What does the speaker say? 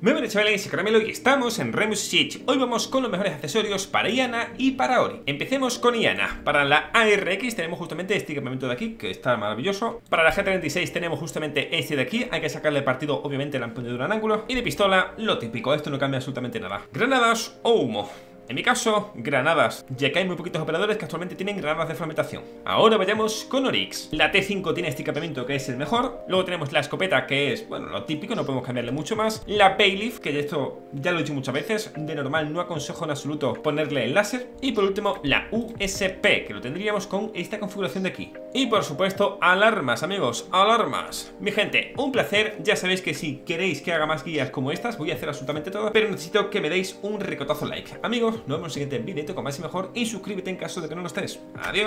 Muy buenas chavales, soy Caramelo y estamos en Rainbow Six Siege. Hoy vamos con los mejores accesorios para Iana y para Oryx. Empecemos con Iana. Para la ARX tenemos justamente este equipamiento de aquí, que está maravilloso. Para la G36 tenemos justamente este de aquí. Hay que sacarle partido, obviamente, la empuñadura en ángulo. Y de pistola, lo típico, esto no cambia absolutamente nada. Granadas o humo. En mi caso, granadas, ya que hay muy poquitos operadores que actualmente tienen granadas de fragmentación. Ahora vayamos con Oryx. La T5 tiene este equipamiento que es el mejor. Luego tenemos la escopeta, que es, bueno, lo típico, no podemos cambiarle mucho más. La Bailiff, que esto ya lo he dicho muchas veces, de normal no aconsejo en absoluto ponerle el láser. Y por último, la USP, que lo tendríamos con esta configuración de aquí. Y por supuesto, alarmas, amigos, alarmas. Mi gente, un placer. Ya sabéis que si queréis que haga más guías como estas, voy a hacer absolutamente todo, pero necesito que me deis un ricotazo like. Amigos, nos vemos en el siguiente video con más y mejor, y suscríbete en caso de que no lo estés. Adiós.